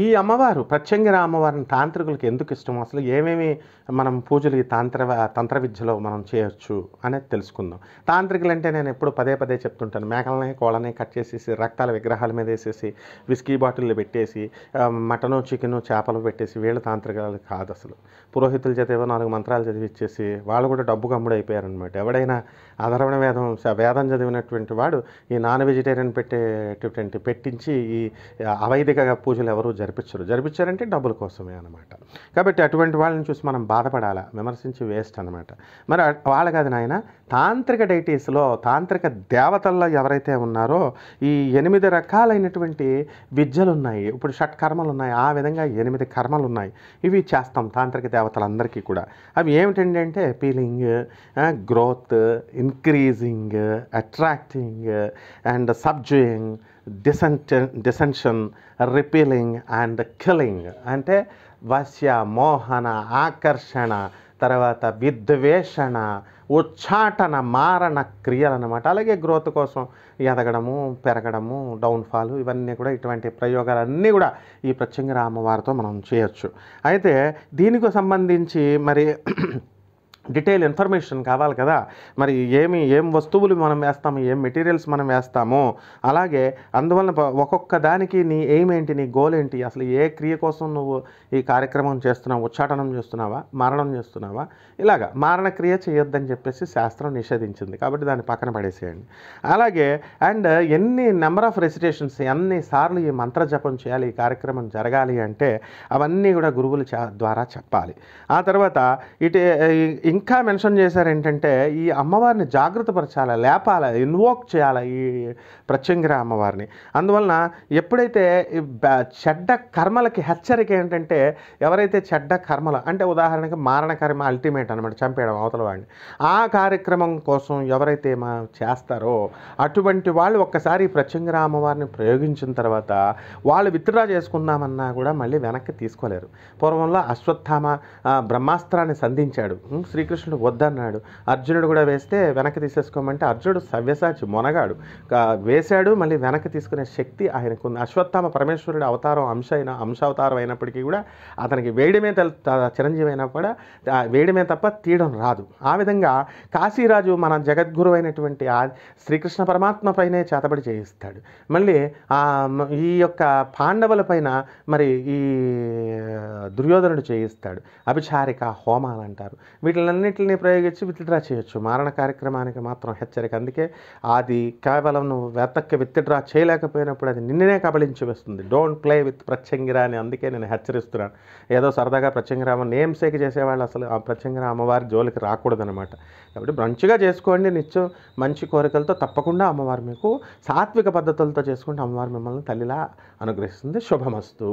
ఈ అమ్మవారు ప్రత్యంగిర అమ్మవారిని తాంత్రికులకు ఎందుకు ఇష్టం, అసలు ఏమేమి మనం పూజలు తంత్ర విద్యలో మనం చేయొచ్చు అనేది తెలుసుకుందాం. తాంత్రికులు అంటే నేను ఎప్పుడు పదే చెప్తుంటాను, మేకలని కోళ్ళని కట్ చేసేసి రక్తాల విగ్రహాల మీద వేసేసి విస్కీ బాటిల్లు పెట్టేసి మటను చికెను చేపలు పెట్టేసి వీళ్ళ తాంత్రికాలు కాదు. అసలు పురోహితుల చేత ఏవో నాలుగు మంత్రాలు చదివిచ్చేసి వాళ్ళు కూడా డబ్బు కమ్ముడైపోయారనమాట. ఎవడైనా అధర్వణ వేదం చదివినటువంటి వాడు ఈ నాన్ వెజిటేరియన్ పెట్టేటువంటి పెట్టించి ఈ అవైదిక పూజలు ఎవరు జరిపించారంటే డబ్బుల కోసమే అనమాట. కాబట్టి అటువంటి వాళ్ళని చూసి మనం బాధపడాలా, విమర్శించి వేస్ట్ అనమాట. మరి వాళ్ళ కాదు నాయన, తాంత్రిక డైటీస్లో తాంత్రిక దేవతల్లో ఎవరైతే ఉన్నారో ఈ 8 రకాలైనటువంటి విద్యలు ఉన్నాయి. ఇప్పుడు షట్కర్మలు ఉన్నాయి, ఆ విధంగా 8 కర్మలు ఉన్నాయి. ఇవి చేస్తాం తాంత్రిక దేవతలందరికీ కూడా. అవి ఏమిటండి అంటే peeling, growth, increasing, attracting and subduing, dissension, repelling and killing. అంటే వశ్య, మోహన, ఆకర్షణ, తర్వాత విద్వేషణ, ఉచ్చాటన, మారణ క్రియలు అన్నమాట. అలాగే గ్రోత్ కోసం ఎదగడము, పెరగడము, డౌన్ఫాల్, ఇవన్నీ కూడా ఇటువంటి ప్రయోగాలన్నీ కూడా ఈ ప్రత్యంగిర అమ్మవారితో మనం చేయొచ్చు. అయితే దీనికి సంబంధించి మరి డీటెయిల్ ఇన్ఫర్మేషన్ కావాలి కదా, మరి ఏం వస్తువులు మనం వేస్తాము, ఏం మెటీరియల్స్ మనం వేస్తాము, అలాగే అందువలన ఒక్కొక్క దానికి నీ ఎయిమ్ ఏంటి, నీ గోల్ ఏంటి, అసలు ఏ క్రియ కోసం నువ్వు ఈ కార్యక్రమం చేస్తున్నావు, ఉచ్చాటనం చేస్తున్నావా, మారణం చేస్తున్నావా, ఇలాగా మారణ క్రియ చేయొద్దని చెప్పేసి శాస్త్రం నిషేధించింది. కాబట్టి దాన్ని పక్కన పడేసేయండి. అలాగే అండ్ ఎన్ని నెంబర్ ఆఫ్ రెసిటేషన్స్, ఎన్నిసార్లు ఈ మంత్ర జపం చేయాలి, ఈ కార్యక్రమం జరగాలి అంటే అవన్నీ కూడా గురువుల ద్వారా చెప్పాలి. ఆ తర్వాత ఇంకా మెన్షన్ చేశారు ఏంటంటే ఈ అమ్మవారిని జాగృతపరచాలా, లేపాలా, ఇన్వోక్ చేయాలా ఈ ప్రత్యంగిర అమ్మవారిని. అందువలన ఎప్పుడైతే చెడ్డ కర్మలకి హెచ్చరిక ఏంటంటే ఎవరైతే చెడ్డ కర్మలు అంటే ఉదాహరణకి మారణ కర్మ అల్టిమేట్ అనమాట, చంపేయడం అవతల వాడిని, ఆ కార్యక్రమం కోసం ఎవరైతే చేస్తారో అటువంటి వాళ్ళు ఒక్కసారి ప్రత్యంగిర అమ్మవారిని ప్రయోగించిన తర్వాత వాళ్ళు విత్డ్రా చేసుకుందామన్నా కూడా మళ్ళీ వెనక్కి తీసుకోలేరు. పూర్వంలో అశ్వత్థామ బ్రహ్మాస్త్రాన్ని సంధించాడు, శ్రీకృష్ణుడు వద్దన్నాడు, అర్జునుడు కూడా వేస్తే వెనక్కి తీసేసుకోమంటే అర్జునుడు సవ్యసాచి మొనగాడు, వేశాడు, మళ్ళీ వెనక్కి తీసుకునే శక్తి ఆయనకు ఉంది. అశ్వత్థామ పరమేశ్వరుడు అవతారం అంశావతారం అయినప్పటికీ కూడా అతనికి వేయడమే చిరంజీవి అయినా కూడా వేయడమే తప్ప తీయడం రాదు. ఆ విధంగా కాశీరాజు మన జగద్గురు అయినటువంటి శ్రీకృష్ణ పరమాత్మ పైనే చేతబడి చేయిస్తాడు. మళ్ళీ ఈ యొక్క పాండవుల పైన మరి ఈ దుర్యోధనుడు చేయిస్తాడు. అభిచారిక హోమాలు అంటారు, వీటిలన్నింటినీ ప్రయోగించి విత్డ్రా చేయొచ్చు. మారణ కార్యక్రమానికి మాత్రం హెచ్చరిక. అందుకే అది కేవలం నువ్వు వెతక్కి విత్డ్రా చేయలేకపోయినప్పుడు అది నిన్ననే కబలించి వస్తుంది. డోంట్ ప్లే విత్ ప్రత్యంగిర అని అందుకే నేను హెచ్చరిస్తున్నాను. ఏదో సరదాగా ప్రత్యంగిర అమ్మ నేమ్ సేక్ చేసేవాళ్ళు అసలు ఆ ప్రత్యంగిర అమ్మవారి జోలికి రాకూడదనమాట. కాబట్టి మంచిగా చేసుకోండి, నిత్యం మంచి కోరికలతో తప్పకుండా అమ్మవారు మీకు సాత్విక పద్ధతులతో చేసుకుంటే అమ్మవారు మిమ్మల్ని తల్లిలా అనుగ్రహిస్తుంది. శుభమస్తు.